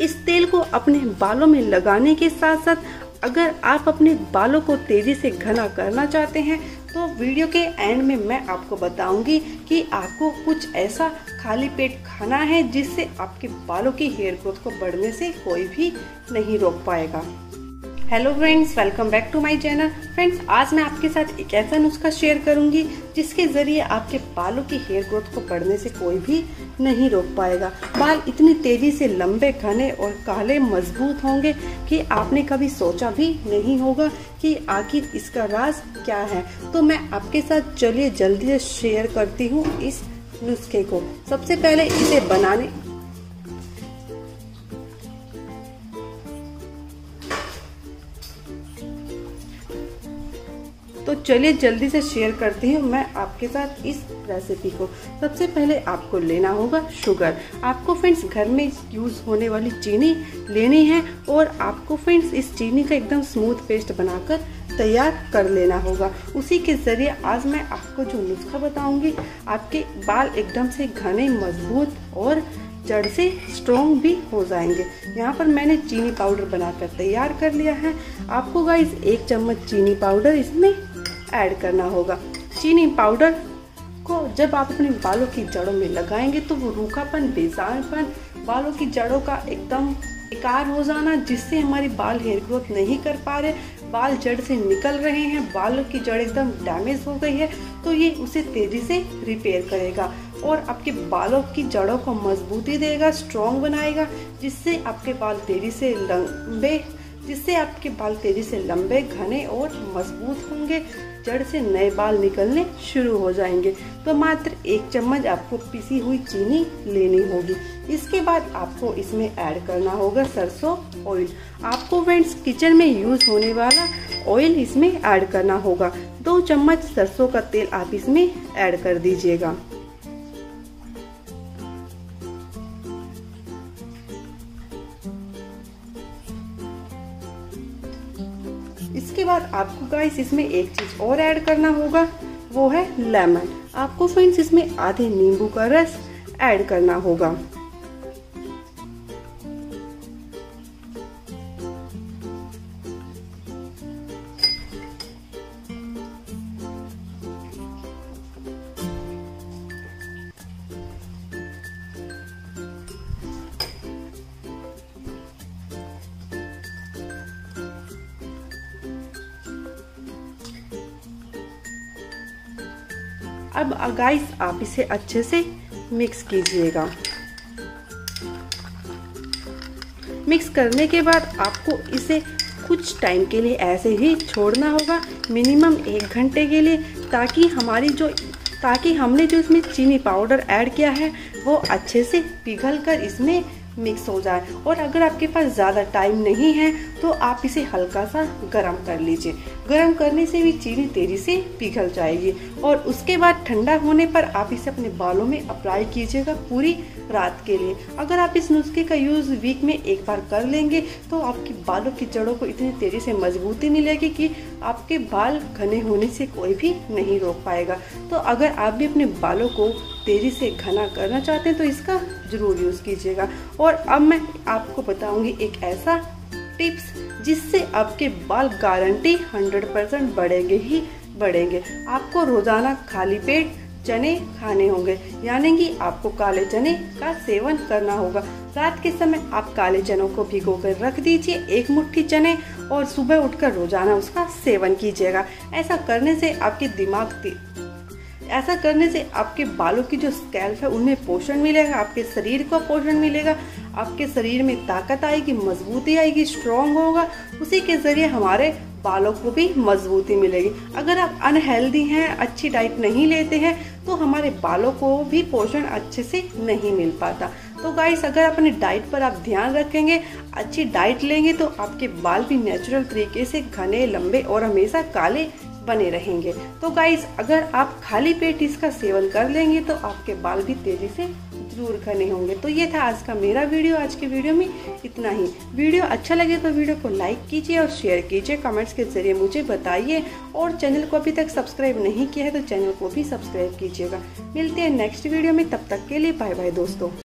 इस तेल को अपने बालों में लगाने के साथ साथ अगर आप अपने बालों को तेज़ी से घना करना चाहते हैं तो वीडियो के एंड में मैं आपको बताऊंगी कि आपको कुछ ऐसा खाली पेट खाना है जिससे आपके बालों की हेयर ग्रोथ को बढ़ने से कोई भी नहीं रोक पाएगा। Hello friends, welcome back to my channel. Friends, आज मैं आपके साथ एक ऐसा नुस्खा शेयर करूंगी जिसके ज़रिए आपके बालों की हेयर ग्रोथ को बढ़ने से कोई भी नहीं रोक पाएगा। बाल इतनी तेज़ी से लंबे, घने और काले मजबूत होंगे कि आपने कभी सोचा भी नहीं होगा कि आखिर इसका राज क्या है। तो मैं आपके साथ चलिए जल्दी से शेयर करती हूँ इस नुस्खे को। सबसे पहले इसे चलिए जल्दी से शेयर करती हूँ मैं आपके साथ इस रेसिपी को। सबसे पहले आपको लेना होगा शुगर। आपको फ्रेंड्स घर में यूज़ होने वाली चीनी लेनी है और आपको फ्रेंड्स इस चीनी का एकदम स्मूथ पेस्ट बनाकर तैयार कर लेना होगा। उसी के ज़रिए आज मैं आपको जो नुस्खा बताऊंगी, आपके बाल एकदम से घने, मजबूत और जड़ से स्ट्रॉन्ग भी हो जाएंगे। यहाँ पर मैंने चीनी पाउडर बनाकर तैयार कर लिया है। आपको गाइस 1 चम्मच चीनी पाउडर इसमें ऐड करना होगा। चीनी पाउडर को जब आप अपने बालों की जड़ों में लगाएंगे तो वो रूखापन, बेजानपन, बालों की जड़ों का एकदम बेकार हो जाना, जिससे हमारे बाल हेयर ग्रोथ नहीं कर पा रहे, बाल जड़ से निकल रहे हैं, बालों की जड़ एकदम डैमेज हो गई है, तो ये उसे तेज़ी से रिपेयर करेगा और आपके बालों की जड़ों को मजबूती देगा, स्ट्रॉन्ग बनाएगा, जिससे आपके बाल तेज़ी से लंबे, घने और मजबूत होंगे। जड़ से नए बाल निकलने शुरू हो जाएंगे। तो मात्र 1 चम्मच आपको पिसी हुई चीनी लेनी होगी। इसके बाद आपको इसमें ऐड करना होगा सरसों ऑयल। आपको फ्रेंड्स किचन में यूज़ होने वाला ऑयल इसमें ऐड करना होगा। 2 चम्मच सरसों का तेल आप इसमें ऐड कर दीजिएगा। इसके बाद आपको गाइस इसमें एक चीज़ और ऐड करना होगा, वो है लेमन। आपको फ्रेंड्स इसमें आधे नींबू का रस ऐड करना होगा। अब गाइस आप इसे अच्छे से मिक्स कीजिएगा। मिक्स करने के बाद आपको इसे कुछ टाइम के लिए ऐसे ही छोड़ना होगा, मिनिमम 1 घंटे के लिए, ताकि हमने जो इसमें चीनी पाउडर ऐड किया है वो अच्छे से पिघलकर इसमें मिक्स हो जाए। और अगर आपके पास ज़्यादा टाइम नहीं है तो आप इसे हल्का सा गरम कर लीजिए। गरम करने से भी चीनी तेज़ी से पिघल जाएगी। और उसके बाद ठंडा होने पर आप इसे अपने बालों में अप्लाई कीजिएगा पूरी रात के लिए। अगर आप इस नुस्खे का यूज़ वीक में 1 बार कर लेंगे तो आपकी बालों की जड़ों को इतनी तेज़ी से मजबूती मिलेगी कि आपके बाल घने होने से कोई भी नहीं रोक पाएगा। तो अगर आप भी अपने बालों को तेज़ी से घना करना चाहते हैं तो इसका ज़रूर यूज़ कीजिएगा। और अब मैं आपको बताऊंगी एक ऐसा टिप्स जिससे आपके बाल गारंटी 100% बढ़ेंगे ही बढ़ेंगे। आपको रोज़ाना खाली पेट चने खाने होंगे, यानी कि आपको काले चने का सेवन करना होगा। रात के समय आप काले चनों को भिगो कर रख दीजिए, 1 मुट्ठी चने, और सुबह उठकर रोज़ाना उसका सेवन कीजिएगा। ऐसा करने से आपके बालों की जो स्कैल्प है उन्हें पोषण मिलेगा, आपके शरीर को पोषण मिलेगा, आपके शरीर में ताकत आएगी, मजबूती आएगी, स्ट्रॉन्ग होगा। उसी के ज़रिए हमारे बालों को भी मजबूती मिलेगी। अगर आप अनहेल्दी हैं, अच्छी डाइट नहीं लेते हैं, तो हमारे बालों को भी पोषण अच्छे से नहीं मिल पाता। तो गाइस अगर अपनी डाइट पर आप ध्यान रखेंगे, अच्छी डाइट लेंगे, तो आपके बाल भी नेचुरल तरीके से घने, लंबे और हमेशा काले बने रहेंगे। तो गाइस अगर आप खाली पेट इसका सेवन कर लेंगे तो आपके बाल भी तेज़ी से जरूर घने होंगे। तो ये था आज का मेरा वीडियो। आज के वीडियो में इतना ही। वीडियो अच्छा लगे तो वीडियो को लाइक कीजिए और शेयर कीजिए। कमेंट्स के ज़रिए मुझे बताइए और चैनल को अभी तक सब्सक्राइब नहीं किया है तो चैनल को भी सब्सक्राइब कीजिएगा। मिलते हैं नेक्स्ट वीडियो में, तब तक के लिए बाय बाय दोस्तों।